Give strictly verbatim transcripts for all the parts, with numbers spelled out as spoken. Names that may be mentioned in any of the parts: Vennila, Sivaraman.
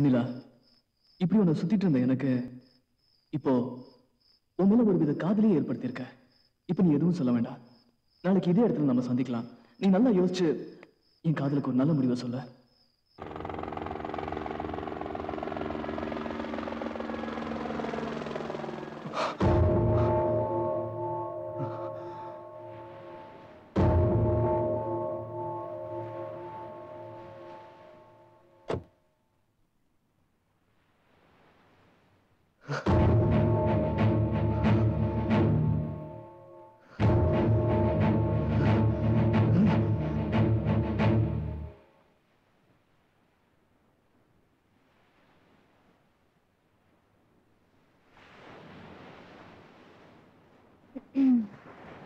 வெண்ணிலா, இப்படி உன்னை சுத்திட்டு இருந்த எனக்கு இப்போ உண்மையில ஒரு வித காதலியே ஏற்படுத்தியிருக்க. இப்ப நீ எதுவும் சொல்ல வேண்டாம். நாளைக்கு இதே இடத்துல நம்ம சந்திக்கலாம். நீ நல்லா யோசிச்சு என் காதலுக்கு ஒரு நல்ல முடிவை சொல்ல.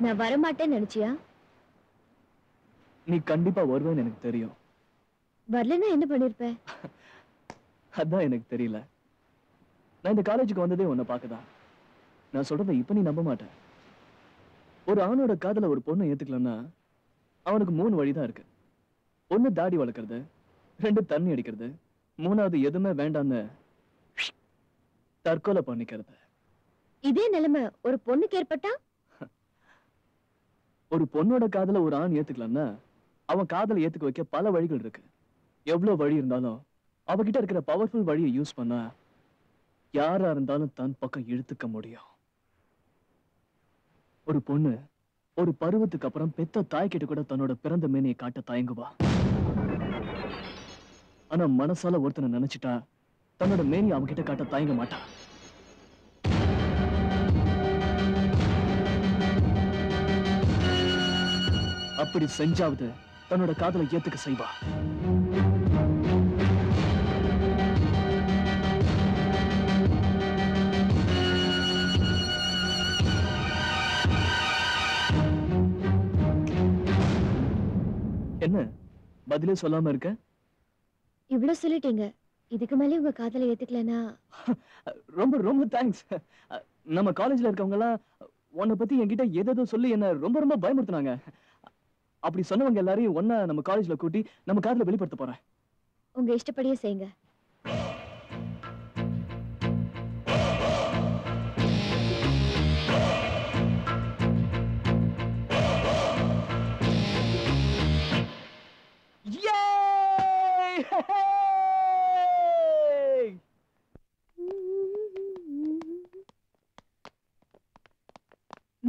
நான் வரமாட்டேன்னு நினைச்சியா? நீ கண்டிப்பா வருவேன்னு எனக்கு தெரியும். வரலன்னா என்ன பண்ணிருப்ப? அதான் எனக்கு தெரியல. நான் இந்த காலேஜுக்கு வந்ததே உன்னை பார்க்கதான். நான் சொல்றத இப்ப நீ நம்ப மாட்ட. ஒரு ஆணோட காதல ஒரு பொண்ணை ஏத்துக்கலன்னா அவனுக்கு மூணு வழிதான் இருக்கு. ஒண்ணு தாடி வளர்க்கறது, ரெண்டு தண்ணி அடிக்கிறது, மூணாவது எதுவுமே வேண்டான்னு தற்கொலை பண்ணிக்கிறது. இதே நிலைமை ஒரு பொண்ணுக்கு ஏற்பட்டா? ஒரு பொண்ணோட காதல ஒரு ஆண் ஏத்துக்கலன்னா அவன் காதலை ஏத்துக்க வைக்க பல வழிகள் இருக்கு. எவ்வளவு வழி இருந்தாலும் அவகிட்ட இருக்கிற பவர்ஃபுல் வழியை யூஸ் பண்ண யாரா இருந்தாலும் தன் பக்கம் இழுத்துக்க முடியும். ஒரு பொண்ணு ஒரு பருவத்துக்கு அப்புறம் பெத்த தாய்கிட்ட கூட தன்னோட பிறந்த மேனையை காட்ட தயங்குவா. ஆனா மனசால ஒருத்தனை நினைச்சிட்டா தன்னோட மேனையை அவகிட்ட காட்ட தயங்க மாட்டா. அப்படி செஞ்சாவது தன்னோட காதலை ஏத்துக்க செய்வா. என்ன பதிலே சொல்லாம இருக்க? இவ்வளவு சொல்லிட்டீங்க, இதுக்கு மேலே உங்க காதலை ஏத்துக்கலனா? ரொம்ப ரொம்ப தேங்க்ஸ். நம்ம காலேஜ்ல இருக்கவங்க எல்லாம் உன்னை பத்தி என்கிட்ட ஏதேதோ சொல்லி என்ன ரொம்ப ரொம்ப பயமுறுத்தினாங்க. அப்படி சொன்னவங்க எல்லாரையும் ஒன்னா நம்ம காலேஜ்ல கூட்டி நம்ம காதல வெளிப்படுத்த போறேன். உங்க இஷ்டப்படியே செய்யுங்க.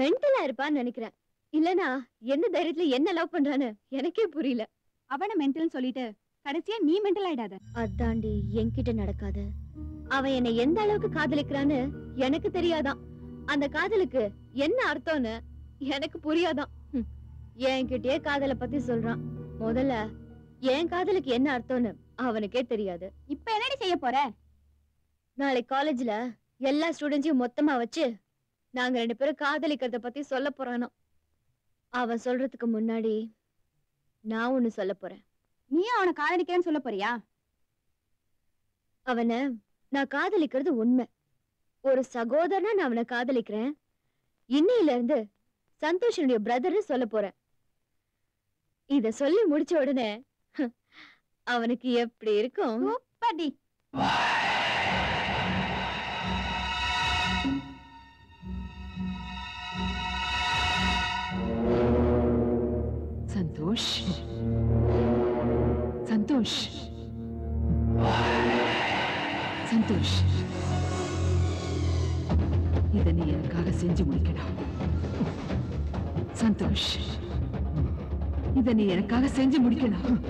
மென்டலா இருப்பான்னு நினைக்கிறேன். இல்லனா என்ன தைரியத்துல என்ன லவ் பண்றானு எனக்கே புரியல. அவனை மென்டல் சொல்லிட்டு கடைசியா நீ மென்டல் ஆயிடாத. அதாண்டி என்கிட்ட நடக்காத. அவன் என்ன எந்த அளவுக்கு காதலிக்கிறான்னு எனக்கு தெரியாதான். அந்த காதலுக்கு என்ன அர்த்தம்னு எனக்கு புரியாதான். என்கிட்டயே காதலை பத்தி சொல்றான். முதல்ல என் காதலுக்கு என்ன அர்த்தம்னு அவனுக்கே தெரியாது. இப்ப என்னடி செய்ய போற? நாளைக்கு காலேஜ்ல எல்லா ஸ்டூடெண்ட்ஸையும் மொத்தமா வச்சு நாங்க ரெண்டு பேரும் காதலிக்கிறத பத்தி சொல்ல போறானோ. அவன் சொல்றதுக்கு முன்னாடி நான் ஒண்ணு சொல்ல போறேன். நீ அவனை காதலிக்கிறேன்னு சொல்ல போறியா? அவனை நான் காதலிக்கிறது உண்மை. ஒரு சகோதரனா நான் அவனை காதலிக்கிறேன். இன்னையில இருந்து சந்தோஷனுடைய பிரதர் சொல்ல போறேன். இத சொல்லி முடிச்ச உடனே அவனுக்கு எப்படி இருக்கும்? படி சந்தோஷ், சந்தோஷ், சந்தோஷ், இதை நீ எனக்காக செஞ்சு முடிக்கணும். சந்தோஷ், இதை நீ எனக்காக செஞ்சு முடிக்கணும்.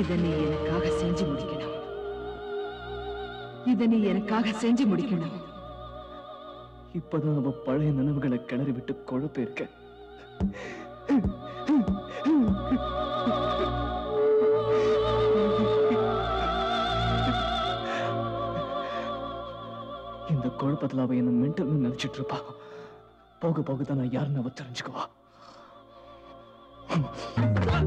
இதனை எனக்காக செஞ்சு முடிக்கணும். இதனை எனக்காக செஞ்சு முடிக்கணும். இப்பதான் அவ பழைய நினைவுகளை கிளறி விட்டு குழப்ப இருக்க. இந்த குழப்பத்துல அவ என்ன மென்டல் நினைச்சிட்டு இருப்பா. போக போக தான் நான் யாருன்னு அவ தெரிஞ்சுக்குவா.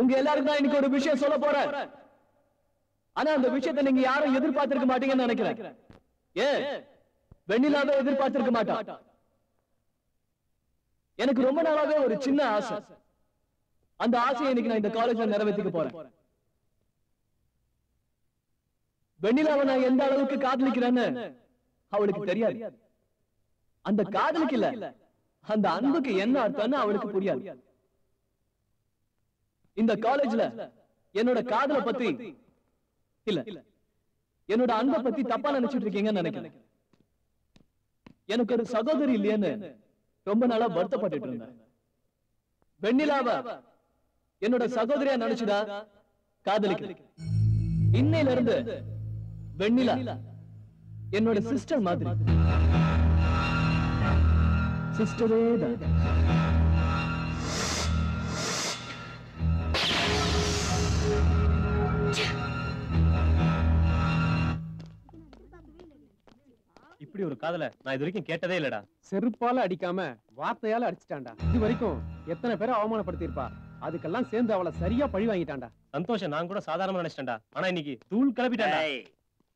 உங்க எல்லாருக்கும் நான் இன்னைக்கு ஒரு விஷயம் சொல்ல போறேன். ஆனா அந்த விஷயத்தை நீங்க யாரும் எதிர்பார்த்திருக்க மாட்டீங்கன்னு நினைக்கிறேன். ஏன் வெண்ணிலாவை எதிர்பார்த்திருக்க மாட்டா. எனக்கு ரொம்ப நாளாவே ஒரு சின்ன ஆசை. அந்த ஆசையை இன்னைக்கு நான் இந்த காலேஜ்ல நிறைவேற்றிக்க போறேன். வெண்ணிலாவை நான் எந்த அளவுக்கு காதலிக்கிறேன்னு அவளுக்கு தெரியாது. அந்த காதலுக்கு இல்ல, அந்த அன்புக்கு என்ன அர்த்தம்னு அவளுக்கு புரியாது. இந்த காலேஜ்ல என்னோட காதலை பத்தி இல்ல, என்னோட அன்பை பத்தி தப்பா நினைச்சிட்டு இருக்கீங்கன்னு நினைக்கிறேன். எனக்கு ஒரு சகோதரி இல்லையேன்னு ரொம்ப நாளா வருத்தப்பட்டு இருந்தேன். வெண்ணிலாவ என்னோட சகோதரியா நினைச்சுடா காதலிக்கிறேன். இன்னையில இருந்து வெண்ணிலா என்னோட சிஸ்டர் மாதிரி. சிஸ்டரே தான். இப்படி ஒரு காதல நான் இது வரைக்கும் கேட்டதே இல்லடா. செருப்பால அடிக்காம வார்த்தையால அடிச்சிட்டான்டா. இது வரைக்கும் எத்தனை பேரை அவமானப்படுத்திருப்பா. அதுக்கெல்லாம் சேர்ந்து அவளை சரியா பழி வாங்கிட்டான்டா. சந்தோஷம் நான் கூட சாதாரணமா நினைச்சிட்டேன்டா. ஆனா இன்னைக்கு தூள் கிளப்பிட்டான்டா.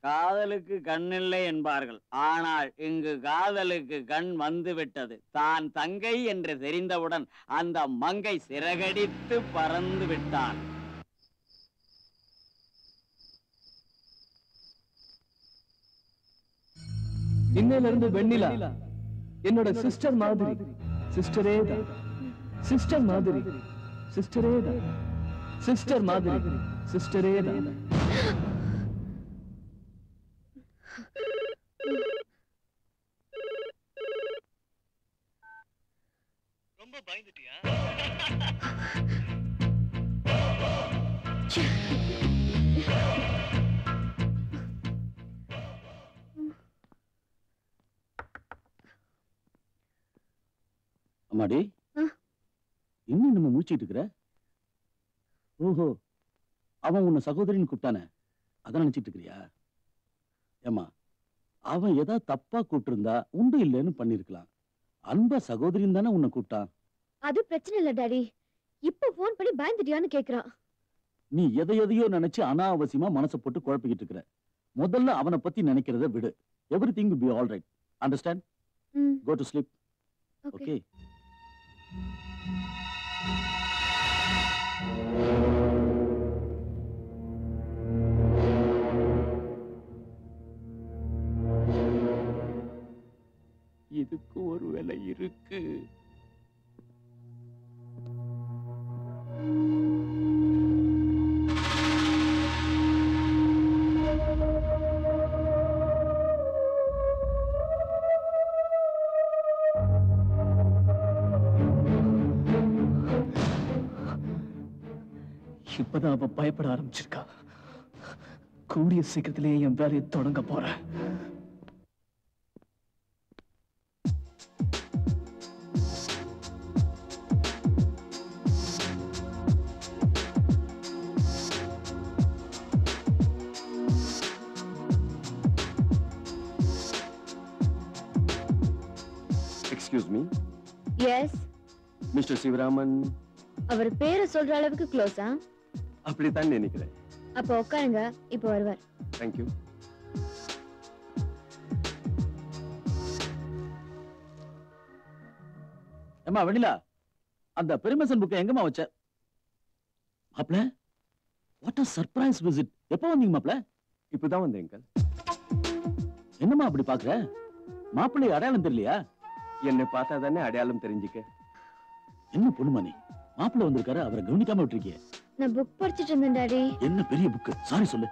காதலுக்கு கண் இல்லை என்பார்கள், ஆனால் இங்கு காதலுக்கு கண் வந்து விட்டது. தான் தங்கை என்று தெரிந்தவுடன் அந்த மங்கை சிறகடித்து பறந்து விட்டான். இன்னையில இருந்து வெண்ணிலா என்னோட சிஸ்டர் மாதிரி. சிஸ்டரே தான். சிஸ்டர் மாதிரி. சிஸ்டரே தான். சிஸ்டர் மாதிரி. சிஸ்டரே தான். ரொம்ப பயந்துட்டியா? அம்மாடி, இன்னும் நம்ம முடிச்சிட்டு இருக்கிற? ஓஹோ, அவன் உன்னை சகோதரின்னு கூப்பிட்டானே அதான் நினைச்சிட்டு இருக்கிறியா? ஏமா, அவன் ஏதாவது தப்பா கூப்பிட்டு இருந்தா உண்டு இல்லைன்னு பண்ணிருக்கலாம். அன்பா சகோதரின்னு தானே உன்னை கூப்பிட்டான். அது பிரச்சனை இல்ல டாடி. இப்ப போன் பண்ணி பயந்துட்டியான்னு கேக்குறான். நீ எதை எதையோ நினைச்சு அனாவசியமா மனசை போட்டு குழப்பிக்கிட்டு இருக்கிற. முதல்ல அவனை பத்தி நினைக்கிறத விடு. Everything will be all right. Understand? Go to sleep. Okay. இதுக்கு ஒரு விலை இருக்கு. இப்பதான் அவ பயப்பட ஆரம்பிச்சிருக்கா. கூடிய சீக்கிரத்திலேயே என் வேலையை தொடங்க போறேன். Excuse me. Yes. Mister Sivaraman. அவர் பேரை சொல்ற அளவுக்கு க்ளோஸா? அப்படித்தான் நினைக்கிறேன். அப்ப உட்காருங்க, இப்ப வருவார். தேங்க்யூ. அம்மா வெண்ணிலா, அந்த பெர்மிஷன் புக் எங்கம்மா வச்ச? மாப்ள, வாட் a surprise visit. எப்ப வந்தீங்க மாப்ள? இப்பதான் வந்தேன். என்ன என்னமா அப்படி பாக்குற? மாப்பிள்ளை அடையாளம் தெரியலையா? என்னை பார்த்தா தானே அடையாளம் தெரிஞ்சுக்க. என்ன பொண்ணுமானே, மாப்பிள்ளை வந்திருக்காரு, அவரை கவனிக்காம விட்டுருக்கீங்க. நான் புக் படிச்சுட்டு இருந்தேன் டாடி. என்ன பெரிய புக்? சாரி சொல்லு.